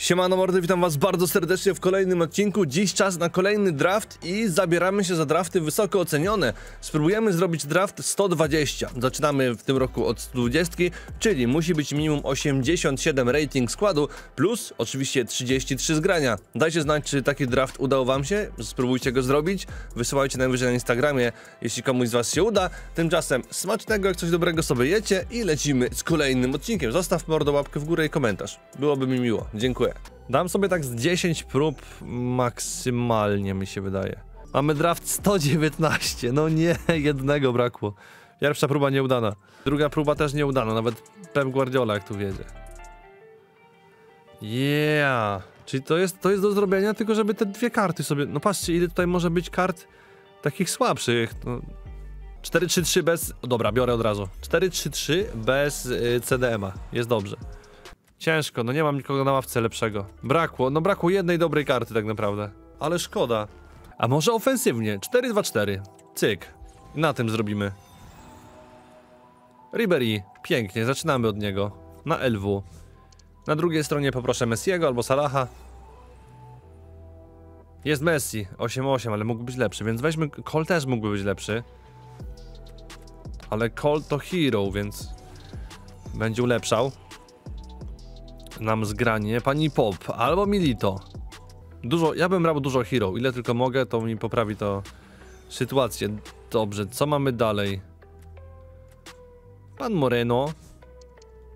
Siemano mordy, witam was bardzo serdecznie w kolejnym odcinku. Dziś czas na kolejny draft i zabieramy się za drafty wysoko ocenione. Spróbujemy zrobić draft 120. Zaczynamy w tym roku od 120, czyli musi być minimum 87 rating składu plus oczywiście 33 zgrania. Dajcie znać, czy taki draft udał wam się, spróbujcie go zrobić. Wysyłajcie najwyżej na Instagramie, jeśli komuś z was się uda. Tymczasem smacznego, jak coś dobrego sobie jecie i lecimy z kolejnym odcinkiem. Zostaw mordo łapkę w górę i komentarz, byłoby mi miło, dziękuję. Dam sobie tak z 10 prób maksymalnie, mi się wydaje. Mamy draft 119, no nie, jednego brakło. Pierwsza próba nieudana, druga próba też nieudana, nawet Pep Guardiola jak tu wiedzie. Yeah, czyli to jest do zrobienia, tylko żeby te dwie karty sobie, no patrzcie ile tutaj może być kart takich słabszych. No, 4-3-3 bez, dobra biorę od razu, 4-3-3 bez CDM-a, jest dobrze. Ciężko, no nie mam nikogo na ławce lepszego. Brakło, no brakło jednej dobrej karty tak naprawdę. Ale szkoda. A może ofensywnie, 4-2-4. Cyk, na tym zrobimy. Ribery, pięknie, zaczynamy od niego. Na LW. Na drugiej stronie poproszę Messiego albo Salaha. Jest Messi, 8-8, ale mógł być lepszy, więc weźmy, Cole też mógłby być lepszy. Ale Cole to hero, więc będzie ulepszał nam zgranie. Pani Pop albo Milito. Dużo, ja bym brał dużo hero, ile tylko mogę, to mi poprawi to sytuację. Dobrze, co mamy dalej? Pan Moreno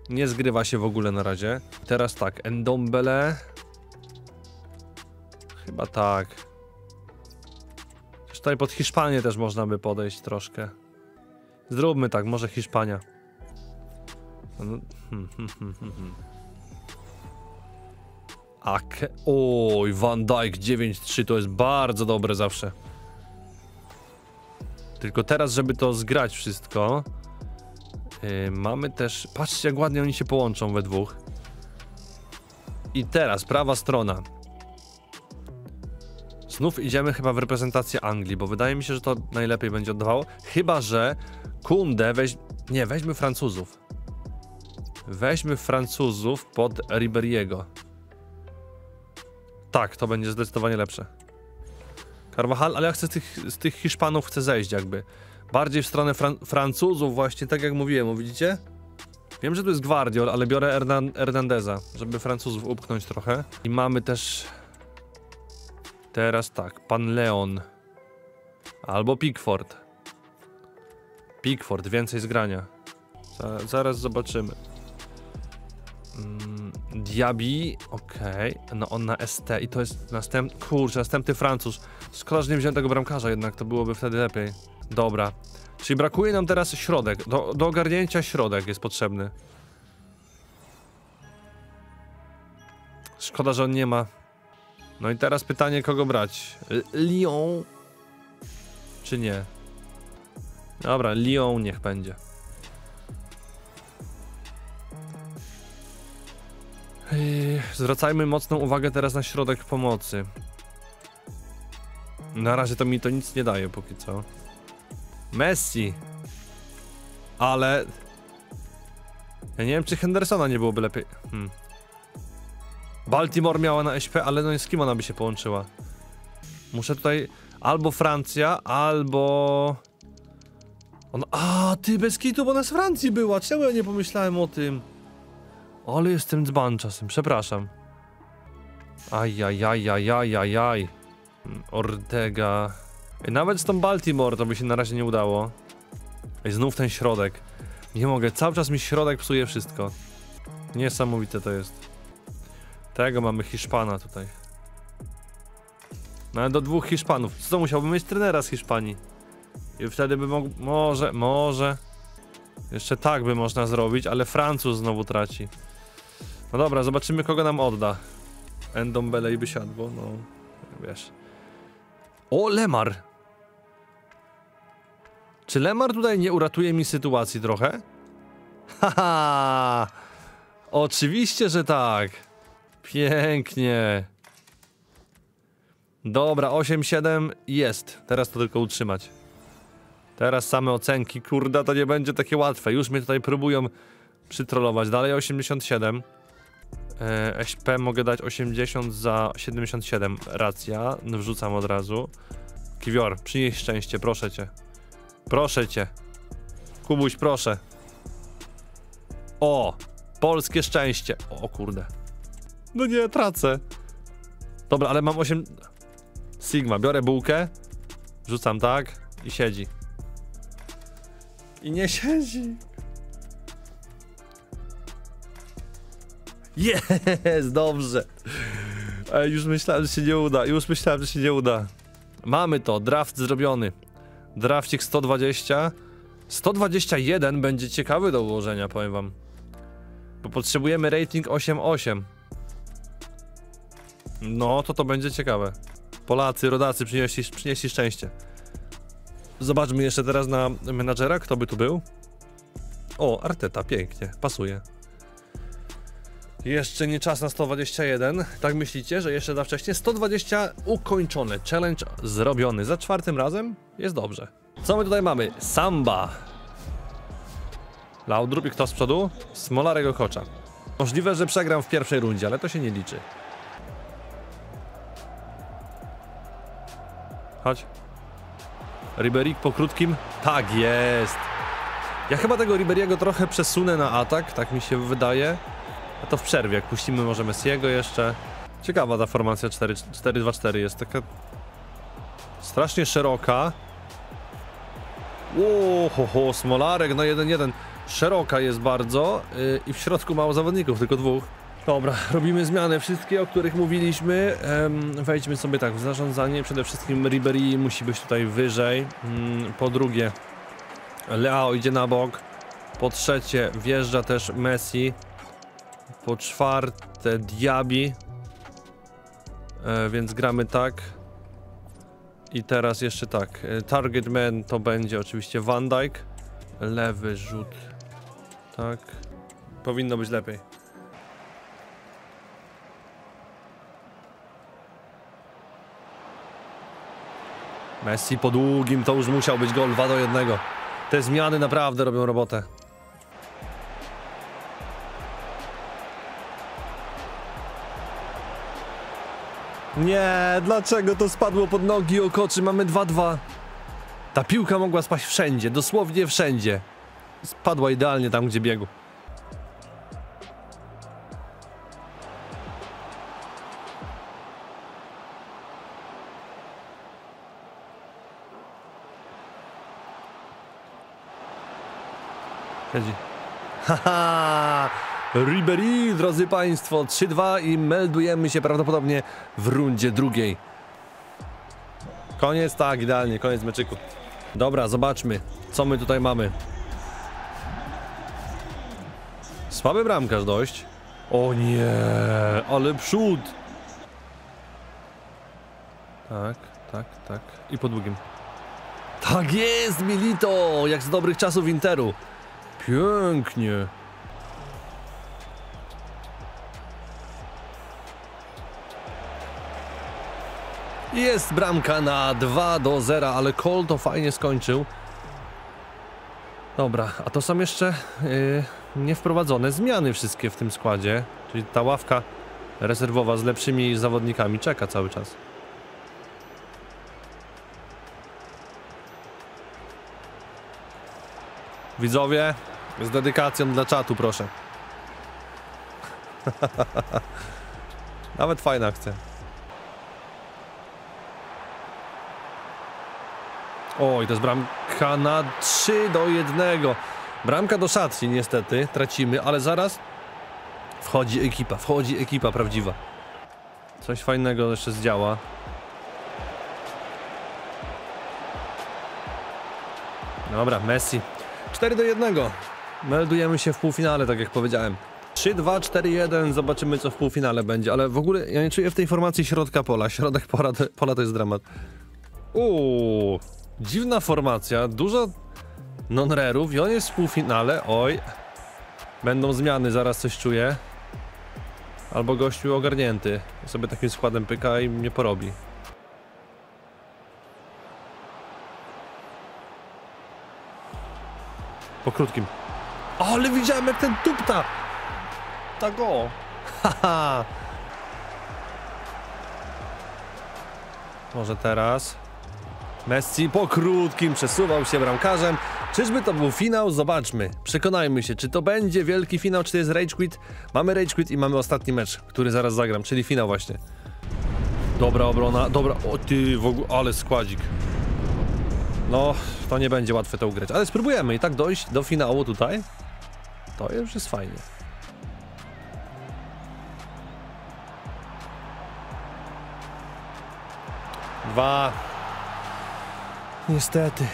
nie zgrywa się w ogóle na razie. Teraz tak, Endombele. Chyba tak. Tutaj pod Hiszpanię też można by podejść troszkę. Zróbmy tak, może Hiszpania. No, oj, Van Dijk 9-3 to jest bardzo dobre zawsze. Tylko teraz, żeby to zgrać wszystko, mamy też, patrzcie jak ładnie oni się połączą we dwóch. I teraz prawa strona. Znów idziemy chyba w reprezentację Anglii, bo wydaje mi się, że to najlepiej będzie oddawało. Chyba że Kunde weźmy Francuzów. Weźmy Francuzów pod Ribery'ego. Tak, to będzie zdecydowanie lepsze. Carvajal, ale ja chcę z tych Hiszpanów chcę zejść jakby. Bardziej w stronę Francuzów właśnie, tak jak mówiłem, widzicie? Wiem, że tu jest Guardiol, ale biorę Hernandeza, żeby Francuzów upchnąć trochę. I mamy też... Teraz tak, pan Leon. Albo Pickford. Pickford, więcej zgrania. Zaraz zobaczymy. Diabi, okej, no on na ST i to jest następny Francuz. Szkoda, że nie wziąłem tego bramkarza jednak, to byłoby wtedy lepiej. Dobra, czyli brakuje nam teraz środek, do ogarnięcia środek jest potrzebny. Szkoda, że on nie ma. No i teraz pytanie, kogo brać? Lyon? Czy nie? Dobra, Lyon niech będzie. Zwracajmy mocną uwagę teraz na środek pomocy. Na razie to mi to nic nie daje póki co. Messi. Ale ja nie wiem, czy Hendersona nie byłoby lepiej. Baltimore miała na SP, ale no i z kim ona by się połączyła? Muszę tutaj albo Francja, albo ty bez kitu, bo ona z Francji była. Czemu ja nie pomyślałem o tym? Ale jestem dzban czasem, przepraszam. Ajajajajajajaj. Ortega. Nawet z tą Baltimore to by się na razie nie udało. I znów ten środek. Nie mogę, cały czas mi środek psuje wszystko. Niesamowite to jest. Tego mamy Hiszpana tutaj. No ale do dwóch Hiszpanów. Co to musiałbym mieć trenera z Hiszpanii? I wtedy by mógł... Może... Jeszcze tak by można zrobić, ale Francuz znowu traci. No dobra, zobaczymy kogo nam odda. Endombele i by siadło, no wiesz. O, Lemar. Czy Lemar tutaj nie uratuje mi sytuacji trochę? Haha! Oczywiście, że tak. Pięknie. Dobra, 8-7 jest. Teraz to tylko utrzymać. Teraz same ocenki, kurda, to nie będzie takie łatwe. Już mnie tutaj próbują przytrolować. Dalej 87. SP mogę dać 80 za 77, racja, wrzucam od razu. Kiwior, przynieś szczęście, proszę cię. Proszę cię. Kubuś, proszę. O, polskie szczęście. O kurde. No nie, tracę. Dobra, ale mam 8... Sigma, biorę bułkę. Rzucam tak i siedzi. I nie siedzi. Jest, dobrze. Ej, już myślałem, że się nie uda. Już myślałem, że się nie uda. Mamy to, draft zrobiony. Draftik 120. 121 będzie ciekawy do ułożenia, powiem wam. Bo potrzebujemy rating 8,8. No, to będzie ciekawe. Polacy, rodacy, przynieśli szczęście. Zobaczmy jeszcze teraz na menadżera, kto by tu był. O, Arteta, pięknie, pasuje. Jeszcze nie czas na 121. Tak myślicie, że jeszcze za wcześnie? 120 ukończone. Challenge zrobiony. Za czwartym razem jest dobrze. Co my tutaj mamy? Samba. Laudrup i kto z przodu? Smolarek okocza. Możliwe, że przegram w pierwszej rundzie, ale to się nie liczy. Chodź. Ribery po krótkim. Tak jest. Ja chyba tego Ribery'ego trochę przesunę na atak, tak mi się wydaje. A to w przerwie, jak puścimy może Messiego jeszcze. Ciekawa ta formacja 4-2-4 jest, taka strasznie szeroka. Ohoho, Smolarek na 1-1. Szeroka jest bardzo i w środku mało zawodników, tylko dwóch. Dobra, robimy zmiany wszystkie, o których mówiliśmy. Wejdźmy sobie tak w zarządzanie. Przede wszystkim Ribery musi być tutaj wyżej. Po drugie Leao idzie na bok. Po trzecie wjeżdża też Messi. Po czwarte Diabi, więc gramy tak. I teraz jeszcze tak, target man to będzie oczywiście Van Dijk. Lewy rzut, tak, powinno być lepiej. Messi po długim, to już musiał być gol, 2-1. Te zmiany naprawdę robią robotę. Nie, dlaczego to spadło pod nogi Okoczy? Mamy 2-2. Ta piłka mogła spaść wszędzie, dosłownie wszędzie. Spadła idealnie tam, gdzie biegł. Siedzi. Haha! Ribery, drodzy państwo, 3-2 i meldujemy się prawdopodobnie w rundzie drugiej. Koniec, tak, idealnie, koniec meczyku. Dobra, zobaczmy, co my tutaj mamy. Słaby bramkarz dość. O nie, ale przód. Tak, tak, tak. I po długim. Tak jest, Milito, jak z dobrych czasów Interu. Pięknie. Jest bramka na 2-0, ale Cole to fajnie skończył. Dobra, a to są jeszcze niewprowadzone zmiany wszystkie w tym składzie. Czyli ta ławka rezerwowa z lepszymi zawodnikami czeka cały czas. Widzowie, z dedykacją dla czatu, proszę. Nawet fajna akcja. Oj, to jest bramka na 3-1. Bramka do szatni niestety, tracimy, ale zaraz wchodzi ekipa prawdziwa. Coś fajnego jeszcze zdziała. Dobra, Messi. 4-1. Meldujemy się w półfinale, tak jak powiedziałem. 3-2-4-1, zobaczymy co w półfinale będzie, ale w ogóle ja nie czuję w tej formacji środka pola. Środek pola to jest dramat. Uuu. Dziwna formacja, dużo non-rerów i on jest w półfinale, oj. Będą zmiany, zaraz coś czuję. Albo gościu ogarnięty, sobie takim składem pyka i mnie porobi. Po krótkim. Ale widziałem jak ten tupta! Tak o! Haha. Może teraz. Messi po krótkim przesuwał się bramkarzem. Czyżby to był finał? Zobaczmy. Przekonajmy się, czy to będzie wielki finał, czy to jest rage quit. Mamy rage quit i mamy ostatni mecz, który zaraz zagram, czyli finał właśnie. Dobra obrona, dobra. O ty, w ogóle, ale składzik. No, to nie będzie łatwe to ugrać, ale spróbujemy i tak dojść do finału tutaj. To już jest fajnie. Dwa. Niestety.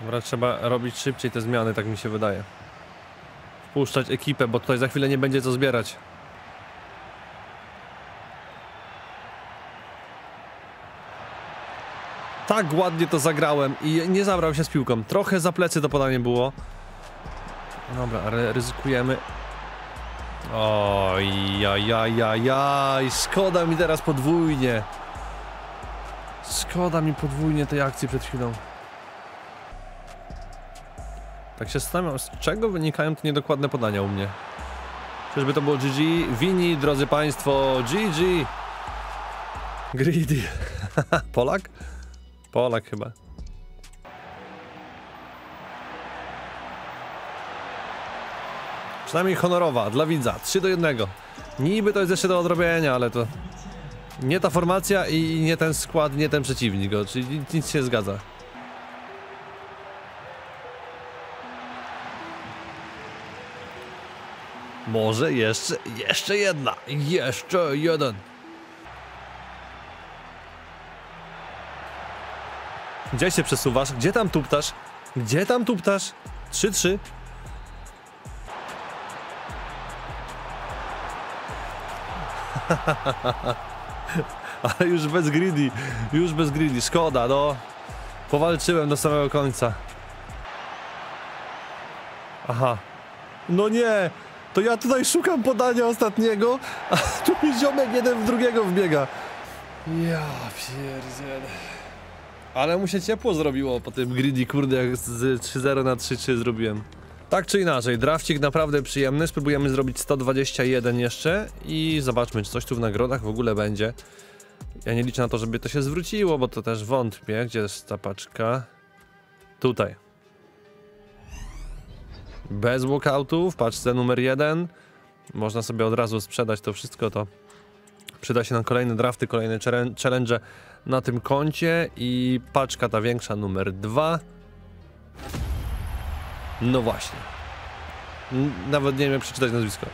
Dobra, trzeba robić szybciej te zmiany, tak mi się wydaje. Wpuszczać ekipę, bo tutaj za chwilę nie będzie co zbierać. Tak ładnie to zagrałem i nie zabrał się z piłką. Trochę za plecy to podanie było. Dobra, ryzykujemy. Oj, jajajajaj. Szkoda mi teraz podwójnie. Szkoda mi podwójnie tej akcji przed chwilą. Tak się zastanawiam, z czego wynikają te niedokładne podania u mnie. Czyżby to było GG? Vini, drodzy państwo, GG. Greedy. Polak? Polak chyba. Przynajmniej honorowa, dla widza, 3-1. Niby to jest jeszcze do odrobienia, ale to... Nie ta formacja i nie ten skład, nie ten przeciwnik, czyli nic się zgadza. Może jeszcze jedna, jeszcze jeden. Gdzie się przesuwasz? Gdzie tam tuptasz? Gdzie tam tuptasz? 3-3. Ale już bez greedy, już bez greedy. Szkoda, no. Powalczyłem do samego końca. Aha. No nie. To ja tutaj szukam podania ostatniego, a tu mi ziomek jeden w drugiego wbiega. Ja pierdzielę. Ale mu się ciepło zrobiło po tym greedy, kurde, jak z 3-0 na 3-3 zrobiłem. Tak czy inaczej, drafcik naprawdę przyjemny. Spróbujemy zrobić 121 jeszcze i zobaczmy, czy coś tu w nagrodach w ogóle będzie. Ja nie liczę na to, żeby to się zwróciło, bo to też wątpię. Gdzie jest ta paczka? Tutaj. Bez walkoutów, w paczce numer 1. Można sobie od razu sprzedać to wszystko, to przyda się na kolejne drafty, kolejne challenge na tym koncie. I paczka ta większa numer 2. No właśnie. Nawet nie wiem, jak przeczytać nazwisko.